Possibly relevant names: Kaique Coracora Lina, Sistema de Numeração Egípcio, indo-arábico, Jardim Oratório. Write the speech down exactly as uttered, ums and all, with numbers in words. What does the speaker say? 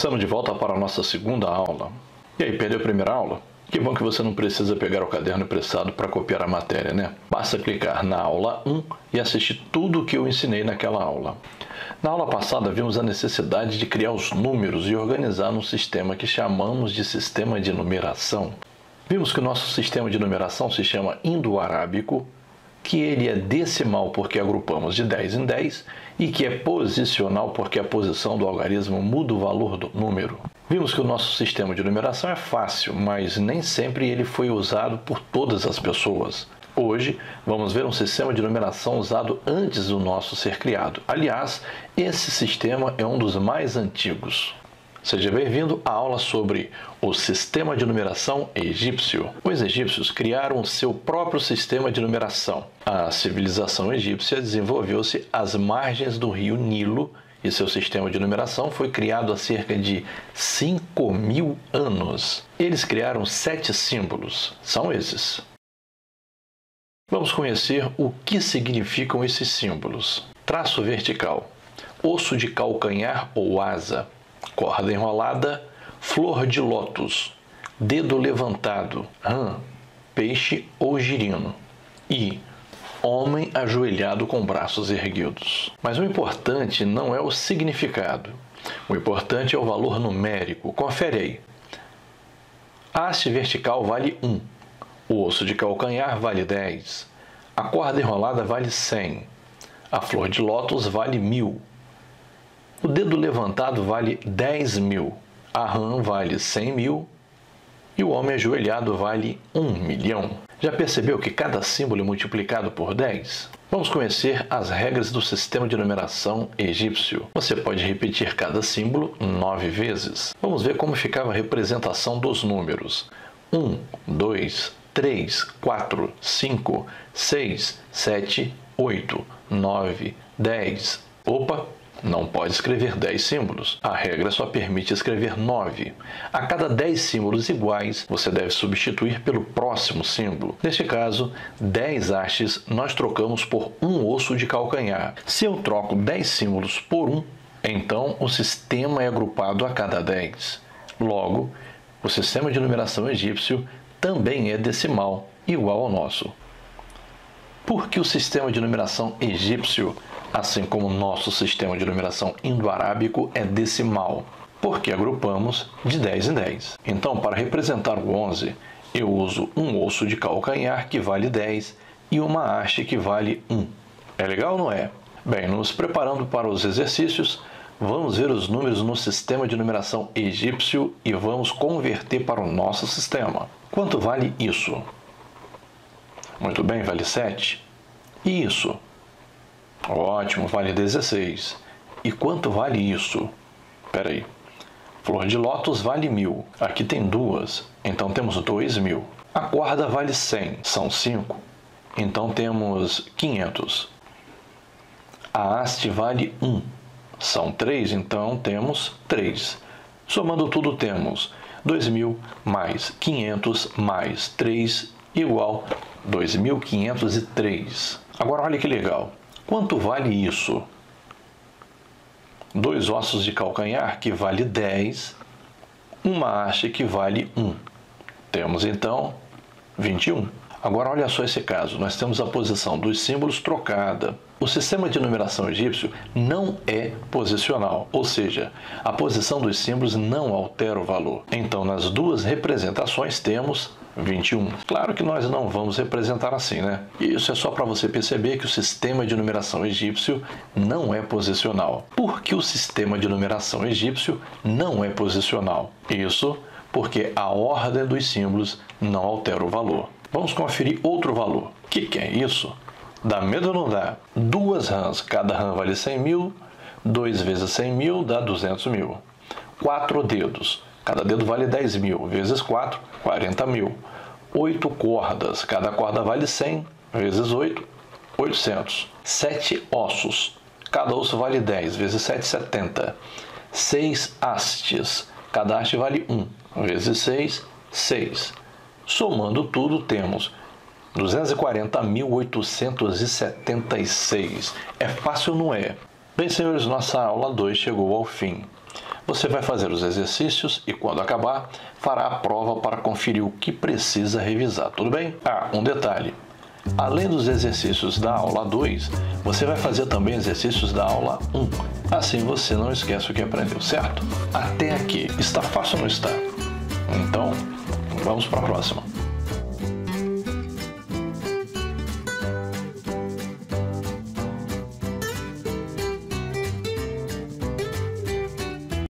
Estamos de volta para a nossa segunda aula. E aí, perdeu a primeira aula? Que bom que você não precisa pegar o caderno emprestado para copiar a matéria, né? Basta clicar na aula um e assistir tudo o que eu ensinei naquela aula. Na aula passada, vimos a necessidade de criar os números e organizar num sistema que chamamos de sistema de numeração. Vimos que o nosso sistema de numeração se chama indo-arábico, que ele é decimal porque agrupamos de dez em dez e que é posicional porque a posição do algarismo muda o valor do número. Vimos que o nosso sistema de numeração é fácil, mas nem sempre ele foi usado por todas as pessoas. Hoje, vamos ver um sistema de numeração usado antes do nosso ser criado. Aliás, esse sistema é um dos mais antigos. Seja bem-vindo à aula sobre o sistema de numeração egípcio. Os egípcios criaram o seu próprio sistema de numeração. A civilização egípcia desenvolveu-se às margens do rio Nilo e seu sistema de numeração foi criado há cerca de cinco mil anos. Eles criaram sete símbolos. São esses. Vamos conhecer o que significam esses símbolos. Traço vertical, osso de calcanhar ou asa, corda enrolada, flor de lótus, dedo levantado, rã, peixe ou girino e homem ajoelhado com braços erguidos. Mas o importante não é o significado, o importante é o valor numérico. Confere aí. A haste vertical vale um, o osso de calcanhar vale dez, a corda enrolada vale cem, a flor de lótus vale mil. O dedo levantado vale dez mil, a rã vale cem mil e o homem ajoelhado vale um milhão. Já percebeu que cada símbolo é multiplicado por dez? Vamos conhecer as regras do sistema de numeração egípcio. Você pode repetir cada símbolo nove vezes. Vamos ver como ficava a representação dos números. um, dois, três, quatro, cinco, seis, sete, oito, nove, dez. Opa! Não pode escrever dez símbolos. A regra só permite escrever nove. A cada dez símbolos iguais, você deve substituir pelo próximo símbolo. Neste caso, dez hastes nós trocamos por um osso de calcanhar. Se eu troco dez símbolos por um, então o sistema é agrupado a cada dez. Logo, o sistema de numeração egípcio também é decimal, igual ao nosso. Por que o sistema de numeração egípcio, assim como o nosso sistema de numeração indo-arábico, é decimal? Porque agrupamos de dez em dez. Então, para representar o onze, eu uso um osso de calcanhar, que vale dez, e uma haste, que vale um. É legal ou não é? Bem, nos preparando para os exercícios, vamos ver os números no sistema de numeração egípcio e vamos converter para o nosso sistema. Quanto vale isso? Muito bem, vale sete. E isso? Ótimo, vale dezesseis. E quanto vale isso? Espera aí. Flor de lótus vale mil. Aqui tem duas, então temos dois mil. A corda vale cem, são cinco, então temos quinhentos. A haste vale um, são três, então temos três. Somando tudo temos dois mil mais quinhentos mais três igual dois mil quinhentos e três. Agora olha que legal. Quanto vale isso? Dois ossos de calcanhar, que vale dez, uma haste, que vale um. Temos, então, vinte e um. Agora, olha só esse caso. Nós temos a posição dos símbolos trocada. O sistema de numeração egípcio não é posicional, ou seja, a posição dos símbolos não altera o valor. Então, nas duas representações, temos vinte e um. Claro que nós não vamos representar assim, né? Isso é só para você perceber que o sistema de numeração egípcio não é posicional. Por que o sistema de numeração egípcio não é posicional? Isso porque a ordem dos símbolos não altera o valor. Vamos conferir outro valor. O que, que é isso? Dá medo ou não dá? Duas rãs. Cada rã vale cem mil. dois vezes cem mil dá duzentos mil. Quatro dedos. Cada dedo vale dez mil, vezes quatro, quarenta mil. oito cordas, cada corda vale cem, vezes oito, oitocentos. sete ossos, cada osso vale dez, vezes sete, setenta. seis hastes, cada haste vale um, vezes seis, seis. Somando tudo, temos duzentos e quarenta mil oitocentos e setenta e seis. É fácil, não é? Bem, senhores, nossa aula dois chegou ao fim. Você vai fazer os exercícios e, quando acabar, fará a prova para conferir o que precisa revisar, tudo bem? Ah, um detalhe. Além dos exercícios da aula dois, você vai fazer também exercícios da aula um. Assim você não esquece o que aprendeu, certo? Até aqui. Está fácil ou não está? Então, vamos para a próxima.